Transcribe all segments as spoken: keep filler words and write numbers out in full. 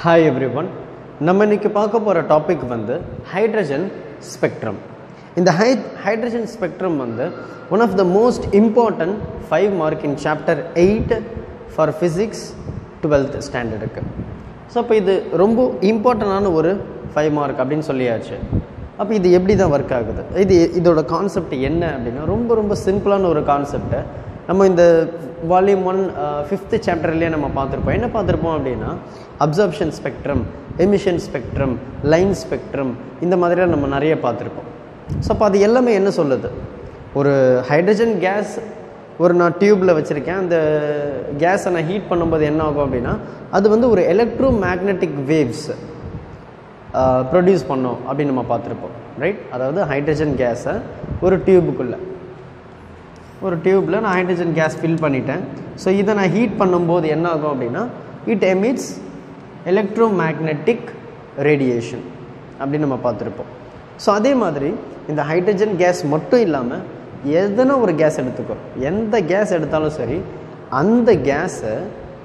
Hi everyone, நம்ம இன்னைக்கு பார்க்க போற டாபிக் வந்து ஹைட்ரஜன் ஸ்பெக்ட்ரம். இந்த ஹைட்ரஜன் ஸ்பெக்ட்ரம் வந்து one of the most important five mark in chapter eight for physics twelfth standard. So அப்ப இது ரொம்ப இம்பார்ட்டன்டான ஒரு five mark அப்படினு சொல்லியாச்சு. அப்ப இது எப்படி தான் வர்க் ஆகுது? இது இதோட கான்செப்ட் என்ன அப்படினா ரொம்ப ரொம்ப சிம்பிளான ஒரு கான்செப்ட். நம்ம இந்த volume one fifth chapter ல நம்ம பாத்துறோம். என்ன பாத்துறோம் அப்படினா absorption spectrum, emission spectrum, line spectrum இந்த மாதிரியா நம்ம நிறைய பாத்துறோம். சோ அப்ப அது எல்லாமே என்ன சொல்லுது? ஒரு ஹைட்ரஜன் gas ஒரு நான் டியூப்ல வச்சிருக்கேன். அந்த gas நான் ஹீட் பண்ணும்போது என்ன ஆகும் அப்படினா அது வந்து ஒரு electromagnetic waves produce பண்ணும் அப்படி நம்ம பாத்துறோம். ரைட்? அதாவது ஹைட்ரஜன் gas ஒரு டியூபுக்குள்ள ஒரு டியூப்ல நான் ஹைட்ரஜன் கேஸ் ஃபில் பண்ணிட்டேன். ஸோ இதை நான் ஹீட் பண்ணும்போது என்ன ஆகும் அப்படின்னா it emits electromagnetic radiation அப்படின்னு நம்ம பார்த்துருப்போம். ஸோ அதே மாதிரி இந்த ஹைட்ரஜன் கேஸ் மட்டும் இல்லாமல் எதனா ஒரு கேஸ் எடுத்துக்கிறோம், எந்த கேஸ் எடுத்தாலும் சரி, அந்த கேஸை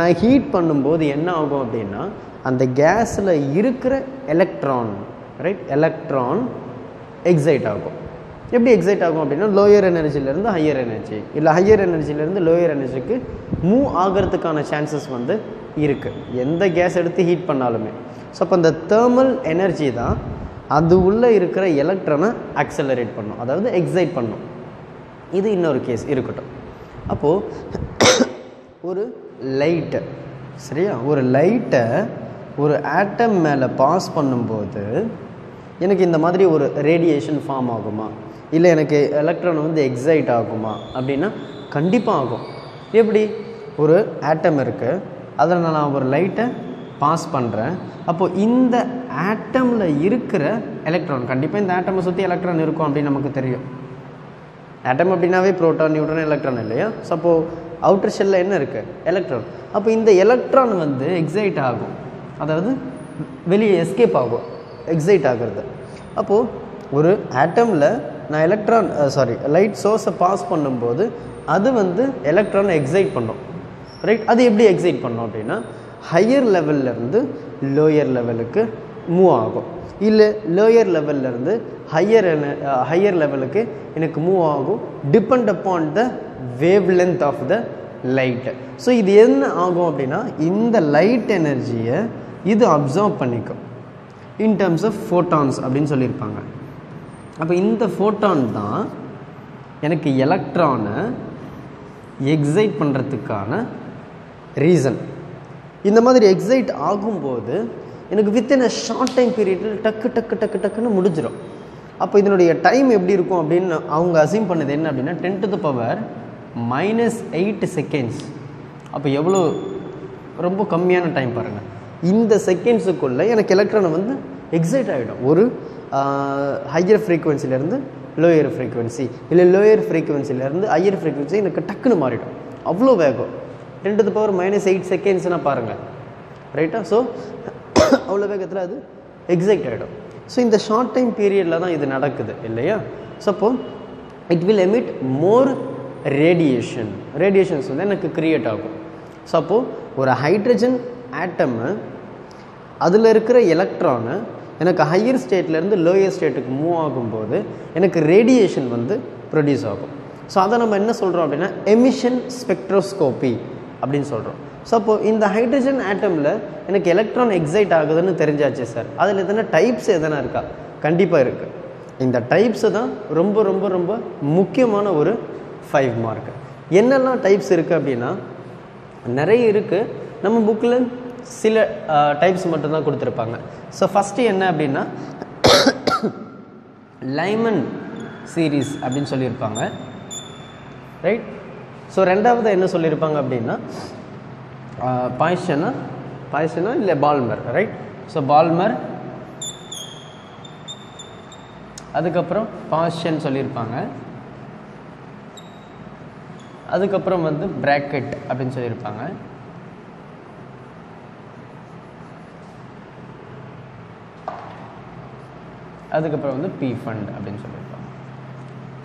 நான் ஹீட் பண்ணும்போது என்ன ஆகும் அப்படின்னா அந்த கேஸில் இருக்கிற எலக்ட்ரான், ரைட், எலக்ட்ரான் எக்ஸைட் ஆகும். எப்படி எக்ஸைட் ஆகும் அப்படின்னா லோயர் எனர்ஜிலேருந்து ஹையர் எனர்ஜி இல்லை ஹையர் எனர்ஜிலேருந்து லோயர் எனர்ஜிக்கு மூவ் ஆகிறதுக்கான சான்சஸ் வந்து இருக்குது எந்த கேஸ் எடுத்து ஹீட் பண்ணாலுமே. ஸோ அப்போ அந்த தேர்மல் எனர்ஜி தான் அது உள்ளே இருக்கிற எலக்ட்ரானை ஆக்சலரேட் பண்ணும், அதாவது எக்ஸைட் பண்ணும். இது இன்னொரு கேஸ் இருக்கட்டும். அப்போது ஒரு லைட்டை, சரியா, ஒரு லைட்டை ஒரு ஆட்டம் மேலே பாஸ் பண்ணும்போது எனக்கு இந்த மாதிரி ஒரு ரேடியேஷன் ஃபார்ம் ஆகுமா இல்லை எனக்கு எலக்ட்ரான் வந்து எக்ஸைட் ஆகுமா அப்படின்னா கண்டிப்பாக ஆகும். எப்படி ஒரு ஆட்டம் இருக்குது, அதில் நான் ஒரு லைட்டை பாஸ் பண்ணுறேன், அப்போது இந்த ஆட்டமில் இருக்கிற எலக்ட்ரான் கண்டிப்பாக இந்த ஆட்டமை சுற்றி எலக்ட்ரான் இருக்கும் அப்படின்னு நமக்கு தெரியும். ஆட்டம் அப்படின்னாவே ப்ரோட்டான், நியூட்ரான், எலக்ட்ரான் இல்லையா? ஸோ அப்போது அவுட்டர் ஷெல்லில் என்ன இருக்குது? எலக்ட்ரான். அப்போ இந்த எலக்ட்ரான் வந்து எக்ஸைட் ஆகும், அதாவது வெளியே எஸ்கேப் ஆகும், எக்ஸைட் ஆகிறது. அப்போது ஒரு ஆட்டமில் நான் எலக்ட்ரான் சாரி லைட் சோர்ஸை பாஸ் பண்ணும்போது அது வந்து எலக்ட்ரானை எக்ஸைட் பண்ணும், ரைட்? அது எப்படி எக்ஸைட் பண்ணும் அப்படின்னா ஹையர் லெவல்லேருந்து லோயர் லெவலுக்கு மூவ் ஆகும், இல்லை லோயர் லெவல்லேருந்து ஹையர் ஹையர் லெவலுக்கு எனக்கு மூவ் ஆகும், depend upon the wavelength of the light. So இது என்ன ஆகும் அப்படின்னா இந்த லைட் எனர்ஜியை இது அப்சார்ப் பண்ணிக்கும் in terms of photons அப்படினு சொல்லியிருப்பாங்க. அப்போ இந்த ஃபோட்டான் தான் எனக்கு எலக்ட்ரானை எக்ஸைட் பண்ணுறதுக்கான ரீசன். இந்த மாதிரி எக்ஸைட் ஆகும்போது எனக்கு வித்தின் அ ஷார்ட் டைம் பீரியடில் டக்கு டக்கு டக்கு டக்குன்னு முடிஞ்சிடும். அப்போ இதனுடைய டைம் எப்படி இருக்கும் அப்படின்னு அவங்க அசீம் பண்ணது என்ன அப்படின்னா ten to the power minus eight seconds. அப்போ எவ்வளோ ரொம்ப கம்மியான டைம் பாருங்கள். இந்த செகண்ட்ஸுக்குள்ளே எனக்கு எலக்ட்ரானை வந்து எக்ஸைட் ஆகிடும், ஒரு ஹையர் ஃப்ரீக்குவென்சிலேருந்து லோயர் ஃப்ரீக்குவென்சி இல்லை லோயர் ஃப்ரீக்குவென்சிலேருந்து ஹையர் ஃப்ரீக்குவென்சி எனக்கு டக்குன்னு மாறிடும். அவ்வளோ வேகம், ten to the power minus eight செகண்ட்ஸ்னால் பாருங்கள், ரைட்டா? ஸோ அவ்வளோ வேகத்தில் அது எக்ஸைட் ஆகிடும். ஸோ இந்த ஷார்ட் டைம் பீரியடில் தான் இது நடக்குது இல்லையா? ஸோ அப்போது it will emit more radiation, radiations வந்து எனக்கு க்ரியேட் ஆகும். ஸோ அப்போது ஒரு ஹைட்ரஜன் ஆட்டமு அதில் இருக்கிற எலக்ட்ரானு எனக்கு ஹையர் ஸ்டேட்லேருந்து லோயர் ஸ்டேட்டுக்கு மூவ் ஆகும்போது எனக்கு ரேடியேஷன் வந்து ப்ரொடியூஸ் ஆகும். ஸோ அதை நம்ம என்ன சொல்கிறோம் அப்படின்னா எமிஷன் ஸ்பெக்ட்ரோஸ்கோபி அப்படின்னு சொல்கிறோம். ஸோ அப்போது இந்த ஹைட்ரஜன் ஆட்டமில் எனக்கு எலக்ட்ரான் எக்ஸைட் ஆகுதுன்னு தெரிஞ்சாச்சு சார். அதில் எதனா டைப்ஸ் எதனா இருக்கா? கண்டிப்பாக இருக்குது. இந்த டைப்ஸு தான் ரொம்ப ரொம்ப ரொம்ப முக்கியமான ஒரு ஃபைவ் மார்க்கு. என்னெல்லாம் டைப்ஸ் இருக்குது அப்படின்னா நிறைய இருக்குது, நம்ம புக்கில் சில டைப்ஸ் மட்டும்தான் கொடுத்துருப்பாங்க. ஸோ ஃபஸ்ட்டு என்ன அப்படின்னா லைமன் சீரீஸ் அப்படின்னு சொல்லியிருப்பாங்க, ரைட்? ஸோ ரெண்டாவது என்ன சொல்லியிருப்பாங்க அப்படின்னா பாய்ஷனா பாய்ஷனா இல்லை பால்மர், ரைட்? ஸோ பால்மர், அதுக்கப்புறம் பாஷன் சொல்லியிருப்பாங்க, அதுக்கப்புறம் வந்து பிராக்கெட் அப்படின்னு சொல்லியிருப்பாங்க, அதுக்கப்புறம் வந்து பி ஃபண்ட் அப்படின்னு சொல்லியிருப்பாங்க.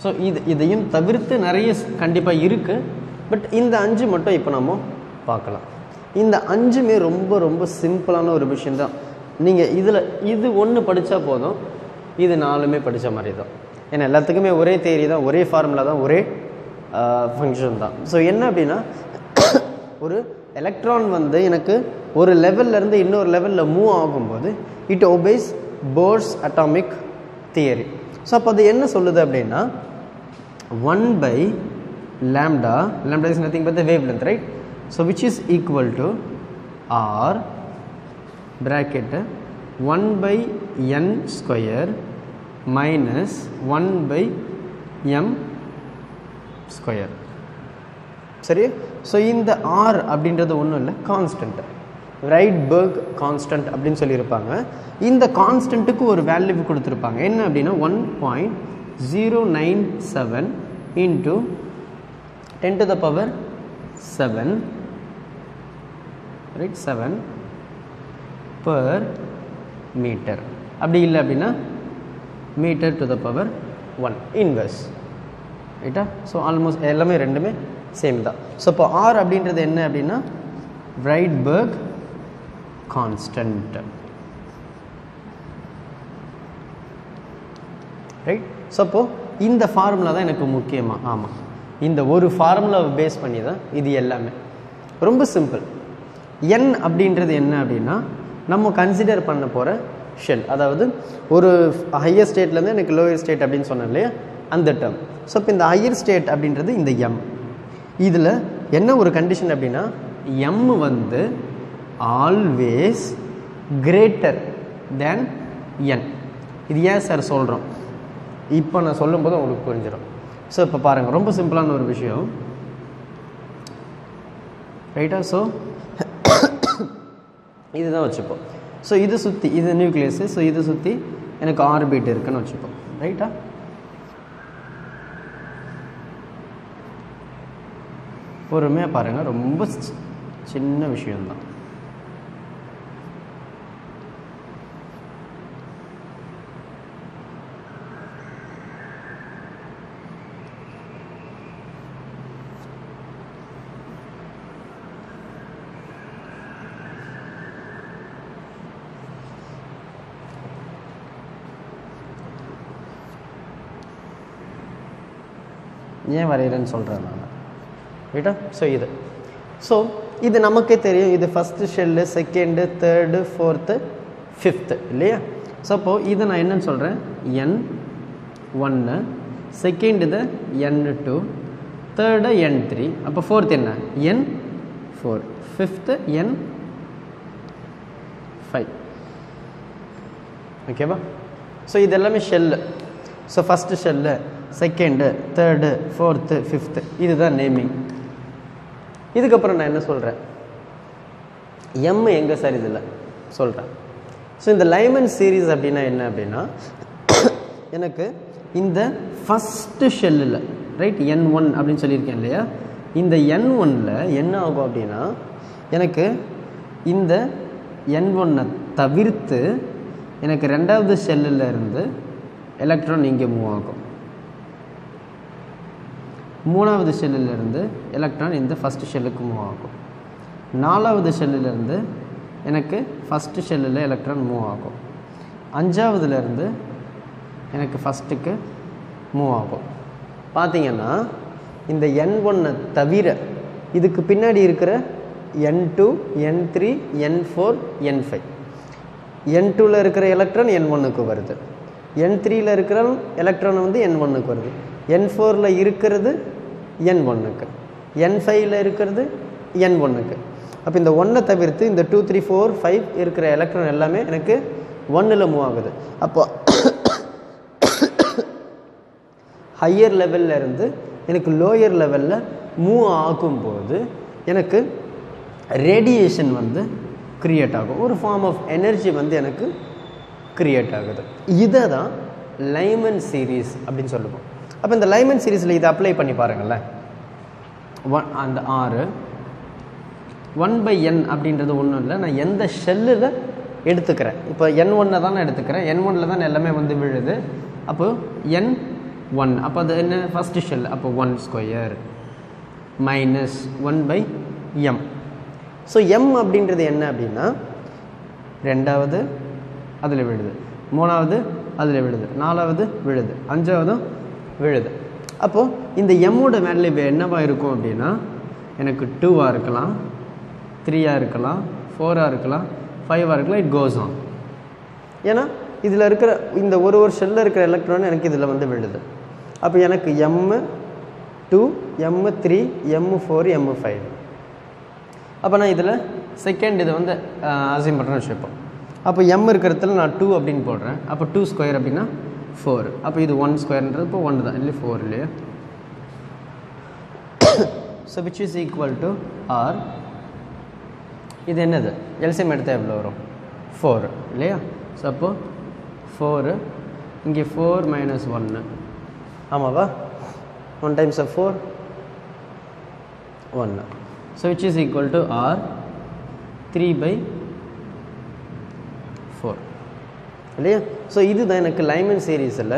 ஸோ இது இதையும் தவிர்த்து நிறைய கண்டிப்பாக இருக்குது, பட் இந்த அஞ்சு மட்டும் இப்போ நம்ம பார்க்கலாம். இந்த அஞ்சுமே ரொம்ப ரொம்ப சிம்பிளான ஒரு விஷயம் தான். நீங்கள் இதில் இது ஒன்று படித்தா போதும், இது நாலுமே படித்த மாதிரி தான். ஏன்னா எல்லாத்துக்குமே ஒரே தேரி தான், ஒரே ஃபார்முலா தான், ஒரே ஃபங்க்ஷன் தான். ஸோ என்ன அப்படின்னா, ஒரு எலக்ட்ரான் வந்து எனக்கு ஒரு லெவல்லேருந்து இன்னொரு லெவலில் மூவ் ஆகும்போது it obeys Bohr's atomic theory. So அப்போ அது என்ன சொல்லுது அப்படின்னா, one by lambda, lambda is nothing but the wavelength, right? So which is equal to r bracket one by n square minus one by m square. சரி, so இந்த r அப்படின்றது ஒன்றும் இல்லை, கான்ஸ்டன்ட், ரைட்பர்க் கான்ஸ்டன்ட் அப்படின்னு சொல்லியிருப்பாங்க. இந்த கான்ஸ்டன்ட்டுக்கு ஒரு value கொடுத்துருப்பாங்க. என்ன அப்படின்னா one point zero nine seven into ten to the power seven, right, seven per metre. அப்படி இல்லை அப்படின்னா metre to the power one inverse, ரைட்டா? ஸோ ஆல்மோஸ்ட் எல்லாமே ரெண்டுமே சேம் தான். ஸோ இப்போ ஆர் அப்படின்றது என்ன அப்படின்னா ரைட்பர்க் கான்ஸ்டன்ட், ரைட்? ஸோ அப்போது இந்த ஃபார்முலா தான் எனக்கு முக்கியமாக, ஆமாம், இந்த ஒரு ஃபார்முலாவை பேஸ் பண்ணி தான் இது எல்லாமே. ரொம்ப சிம்பிள். என் அப்படின்றது என்ன அப்படின்னா நம்ம கன்சிடர் பண்ண போகிற ஷெல், அதாவது ஒரு ஹையர் ஸ்டேட்லேருந்து எனக்கு லோயர் ஸ்டேட் அப்படின்னு சொன்னேன் இல்லையா, அந்த டேர்ம். ஸோ இப்போ இந்த ஹையர் ஸ்டேட் அப்படின்றது இந்த எம். இதில் என்ன ஒரு கண்டிஷன் அப்படின்னா எம் வந்து ஆல்வேஸ் கிரேட்டர் தேன் என். இது ஏன் சார் சொல்கிறோம், இப்போ நான் சொல்லும்போது உங்களுக்கு புரிஞ்சிடும். ஸோ இப்போ பாருங்கள், ரொம்ப சிம்பிளான ஒரு விஷயம், ரைட்டா? ஸோ இதுதான் வச்சுப்போம். ஸோ இது சுற்றி இது நியூக்ளியஸு, ஸோ இது சுற்றி எனக்கு ஆர்பிட் இருக்குன்னு வச்சுப்போம், ரைட்டா? பொறுமையாக பாருங்கள், ரொம்ப சின்ன விஷயம்தான். ஏன் வரைகிறேன்னு சொல்கிறேன் நான், ரைட்டா? ஸோ இது ஸோ இது நமக்கே தெரியும், இது first shell, second, third, fourth, fifth இல்லையா? ஸோ அப்போது இது நான் என்னன்னு சொல்கிறேன், என் ஒன்று, செகண்ட் இதை N two, third N three, அப்போ ஃபோர்த்து என்ன N four, fifth N five, ஓகேவா? ஸோ இது எல்லாமே shell. So first shell, second, third, fourth, fifth, இதுதான் நேமிங். இதுக்கப்புறம் நான் என்ன சொல்கிறேன், எம் எங்கே சார் இதில் சொல்கிறேன். ஸோ இந்த லைமன் சீரீஸ் அப்படின்னா என்ன அப்படின்னா எனக்கு இந்த ஃபஸ்ட்டு ஷெல்லில், ரைட், என் ஒன் அப்படின்னு சொல்லியிருக்கேன் இல்லையா, இந்த என் ஒன்னில் என்ன ஆகும் அப்படின்னா எனக்கு இந்த என் ஒன்னை தவிர்த்து எனக்கு ரெண்டாவது ஷெல்லில் இருந்து எலக்ட்ரான் இங்கே மூவ் ஆகும், மூணாவது ஷெல்லிலிருந்து எலக்ட்ரான் இந்த ஃபஸ்ட்டு ஷெல்லுக்கு மூவ் ஆகும், நாலாவது ஷெல்லிலிருந்து எனக்கு ஃபஸ்ட்டு ஷெல்லில் எலக்ட்ரான் மூவ் ஆகும், அஞ்சாவதுலேருந்து எனக்கு ஃபஸ்ட்டுக்கு மூவ் ஆகும். பார்த்திங்கன்னா இந்த என் ஒன்னை தவிர இதுக்கு பின்னாடி இருக்கிற N two, N three, N four, N five, N டூவில் இருக்கிற எலக்ட்ரான் என் ஒன்றுக்கு வருது, என் த்ரீயில் இருக்கிற எலக்ட்ரான் வந்து என் ஒன்றுக்கு வருது, என் ஃபோரில் இருக்கிறது என் ஒன்றுக்கு, என் ஃபைவ்ல இருக்கிறது என் ஒன்றுக்கு. அப்போ இந்த ஒன்றை தவிர்த்து இந்த டூ த்ரீ ஃபோர் ஃபைவ் இருக்கிற எலக்ட்ரான் எல்லாமே எனக்கு ஒன்றில் மூவ் ஆகுது. அப்போ ஹையர் லெவலில் இருந்து எனக்கு லோயர் லெவலில் மூவ் ஆகும்போது எனக்கு ரேடியேஷன் வந்து க்ரியேட் ஆகும், ஒரு ஃபார்ம் ஆஃப் எனர்ஜி வந்து எனக்கு க்ரியேட் ஆகுது. இதை தான் லைமன் சீரீஸ் அப்படின்னு சொல்லுவோம். அப்போ இந்த லைமன் சீரீஸில் இதை அப்ளை பண்ணி பாருங்களேன். ஒன் அந்த ஆறு ஒன் பை என் அப்படின்றது ஒன்றும் இல்லை, நான் எந்த ஷெல்லில் எடுத்துக்கிறேன். இப்போ என் ஒன்னை தான் நான் எடுத்துக்கிறேன், என் ஒன்னில் தான் எல்லாமே வந்து விழுது. அப்போது என் ஒன், அப்போ அது என்ன ஃபஸ்ட்டு ஷெல், அப்போ one square minus one by M. So M அப்படின்றது என்ன அப்படின்னா இரண்டாவது அதில் விழுது, மூணாவது அதில் விழுது, நாலாவது விழுது, அஞ்சாவது விழுது. அப்போது இந்த எம்மோட வேல்யூ என்னவாக இருக்கும் அப்படின்னா எனக்கு டூவாக இருக்கலாம், த்ரீயாக இருக்கலாம், ஃபோராக இருக்கலாம், ஃபைவாக இருக்கலாம், இட் கோஸ் ஆன். ஏன்னா இதில் இருக்கிற இந்த ஒரு ஒரு ஷெல்லில் இருக்கிற எலக்ட்ரான் எனக்கு இதில் வந்து விழுது. அப்போ எனக்கு M two, M three, M four, M five. அப்போ நான் இதில் செகண்ட் இதை வந்து அசைன் பண்ணுறேன்னு வச்சுப்போம். அப்போ எம் இருக்கிறதுல நான் டூ அப்படின்னு போடுறேன். அப்போ டூ ஸ்கொயர் அப்படின்னா ஃபோர். அப்போ இது ஒன் ஸ்கொயர்ன்றது இப்போ ஒன்று தான் இல்லையா, ஃபோர் இல்லையா. So which is equal to R. இது என்னது எல்சிஎம் எடுத்தால் எவ்வளோ வரும், ஃபோர் இல்லையா. ஸோ அப்போது ஃபோரு இங்கே ஃபோர் மைனஸ் ஒன்று, ஆமாவா, ஒன் டைம்ஸ் ஆஃப் ஃபோர் ஒன்று. So which is equal to R three by four. இல்லையா. ஸோ இதுதான் எனக்கு லைமன் சீரீஸில்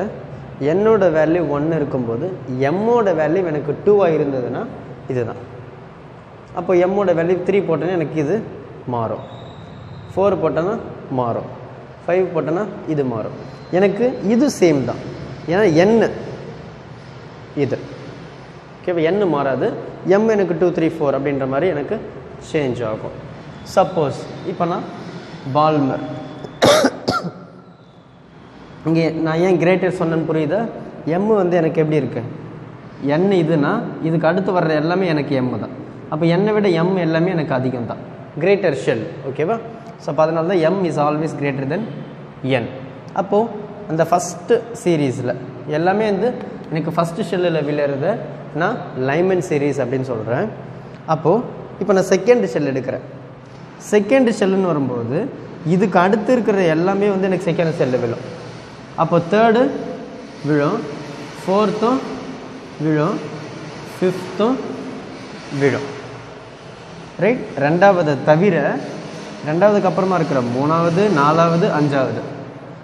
என்னோட வேல்யூ ஒன்று இருக்கும்போது எம்மோட வேல்யூ எனக்கு டூவாக இருந்ததுன்னா இது தான். அப்போ எம்மோட வேல்யூ த்ரீ போட்டோன்னா எனக்கு இது மாறும், ஃபோர் போட்டோன்னா மாறும், ஃபைவ் போட்டோன்னா இது மாறும். எனக்கு இது சேம் தான், ஏன்னா என்ன இது ஓகேவா, என்ன மாறாது. எம் எனக்கு டூ த்ரீ ஃபோர் அப்படின்ற மாதிரி எனக்கு சேஞ்ச் ஆகும். சப்போஸ் இப்போ நான் பால்மர் இங்கே நான் ஏன் கிரேட்டர் சொன்னேன்னு புரியுதா. எம்மு வந்து எனக்கு எப்படி இருக்கு, என் இதுனா இதுக்கு அடுத்து வர்ற எல்லாமே எனக்கு எம்மு தான். அப்போ என்னை விட எம் எல்லாமே எனக்கு அதிகம் தான், கிரேட்டர் ஷெல் ஓகேவா. ஸோ அப்போ அதனால தான் M is always greater than என். அப்போது அந்த ஃபஸ்ட்டு சீரீஸில் எல்லாமே வந்து எனக்கு ஃபஸ்ட்டு ஷெல்லில் விழுறத நான் லைமன் சீரீஸ் அப்படின்னு சொல்கிறேன். அப்போது இப்போ நான் செகண்ட் ஷெல் எடுக்கிறேன், செகண்ட் ஷெல்லுன்னு வரும்போது இதுக்கு அடுத்து இருக்கிற எல்லாமே வந்து எனக்கு செகண்ட் ஷெல்லு விழும். அப்போது தேர்டு விழும், ஃபோர்த்தும் விழும், ஃபிஃப்த்தும் விழும் ரைட். ரெண்டாவது தவிர ரெண்டாவதுக்கு அப்புறமா இருக்கிற மூணாவது, நாலாவது, அஞ்சாவது,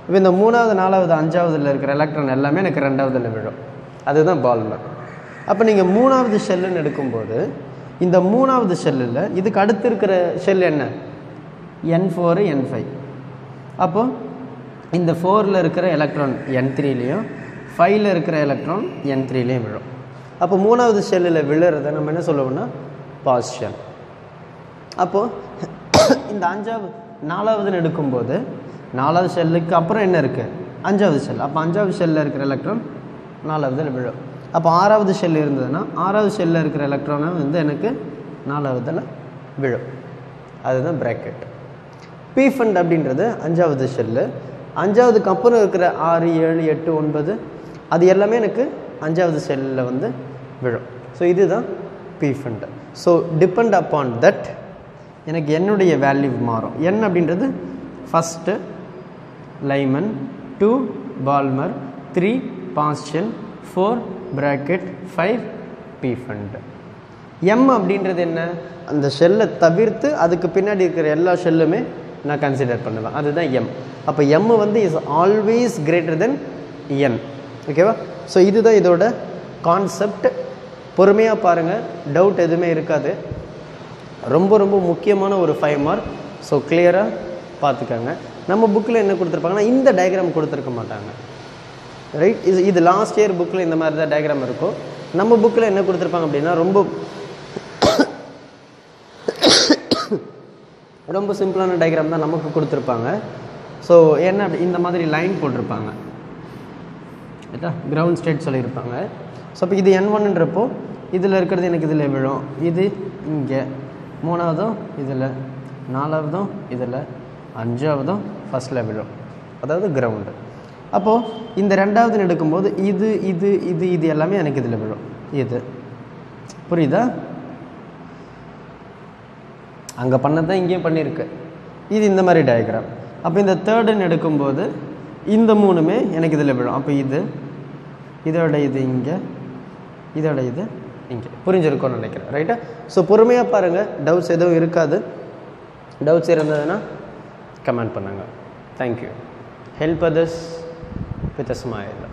இப்போ இந்த மூணாவது நாலாவது அஞ்சாவதுல இருக்கிற எலக்ட்ரான் எல்லாமே எனக்கு ரெண்டாவதுல விழும், அதுதான் பால்மர். அப்போ நீங்கள் மூணாவது ஷெல்லுன்னு எடுக்கும்போது இந்த மூணாவது ஷெல்லில் இதுக்கு அடுத்து இருக்கிற ஷெல் என்ன, என் ஃபோரு என் ஃபைவ். அப்போது இந்த ஃபோரில் இருக்கிற எலக்ட்ரான் என் த்ரீலேயும் ஃபைவ்ல இருக்கிற எலக்ட்ரான் என் த்ரீலேயும் விழும். அப்போ மூணாவது ஷெல்லில் விழுறத நம்ம என்ன சொல்லுவோம்னா பாஷன். அப்போது இந்த அஞ்சாவது நாலாவதுன்னு எடுக்கும்போது நாலாவது ஷெல்லுக்கு அப்புறம் என்ன இருக்குது, அஞ்சாவது ஷெல். அப்போ அஞ்சாவது ஷெல்லில் இருக்கிற எலக்ட்ரான் நாலாவதுல விழும். அப்போ ஆறாவது ஷெல் இருந்ததுன்னா ஆறாவது ஷெல்லில் இருக்கிற எலக்ட்ரானை வந்து எனக்கு நாலாவதுல விழும், அதுதான் ப்ராக்கெட். பி ஃபண்ட் அப்படின்றது அஞ்சாவது ஷெல்லு, அஞ்சாவதுக்கு அப்புறம் இருக்கிற ஆறு, ஏழு, எட்டு, ஒன்பது அது எல்லாமே எனக்கு அஞ்சாவது ஷெல்லில் வந்து விழும். ஸோ இதுதான் Pfund. So depend upon that எனக்கு என்னுடைய வேல்யூ மாறும். என் அப்படின்றது first Lyman, two Balmer, three Paschen, four bracket, five P fund. M அப்படின்றது என்ன, அந்த ஷெல்லை தவிர்த்து அதுக்கு பின்னாடி இருக்கிற எல்லா ஷெல்லுமே நான் கன்சிடர் பண்ணுவேன், அதுதான் M. அப்போ M வந்து is always greater than N ஓகேவா. ஸோ இதுதான் இதோட கான்செப்ட். பொறுமையாக பாருங்கள், டவுட் எதுவுமே இருக்காது. ரொம்ப ரொம்ப முக்கியமான ஒரு ஃபைவ் மார்க். ஸோ கிளியராக பார்த்துக்கோங்க. நம்ம புக்கில் என்ன கொடுத்துருப்பாங்கன்னா இந்த டயக்ராம் கொடுத்துருக்க மாட்டாங்க ரைட். இது இது லாஸ்ட் இயர் புக்கில் இந்த மாதிரி தான் டயக்ராம் இருக்கும். நம்ம புக்கில் என்ன கொடுத்துருப்பாங்க அப்படின்னா ரொம்ப ரொம்ப சிம்பிளான டயக்ராம் தான் நமக்கு கொடுத்துருப்பாங்க. ஸோ என்ன இந்த மாதிரி லைன் போட்டிருப்பாங்க ரைட்டா, கிரவுண்ட் ஸ்டேட் சொல்லியிருப்பாங்க. ஸோ இப்போ இது என் ஒன்றுன்றப்போ இதில் இருக்கிறது எனக்கு இதில் விழும், இது இங்கே, மூணாவதும் இதில், நாலாவதும் இதில், அஞ்சாவதும் ஃபஸ்ட்டில் விழும், அதாவது கிரவுண்டு. அப்போது இந்த ரெண்டாவதுன்னு எடுக்கும்போது இது இது இது இது எல்லாமே எனக்கு இதில் விழும், இது புரியுதா. அங்கே பண்ணதான் இங்கேயும் பண்ணியிருக்கு, இது இந்த மாதிரி டயக்ராம். அப்போ இந்த தேர்டுன்னு எடுக்கும்போது இந்த மூணுமே எனக்கு இதில் விழும். அப்போ இது இதோட இது இங்கே, இதோட இது இங்கே. புரிஞ்சிருக்கோன்னு நினைக்கிறேன் ரைட்டா. ஸோ பொறுமையாக பாருங்கள், டவுட்ஸ் எதுவும் இருக்காது. டவுட்ஸ் இருந்ததுன்னா கமெண்ட் பண்ணுங்கள். Thank you. Help others with a smile.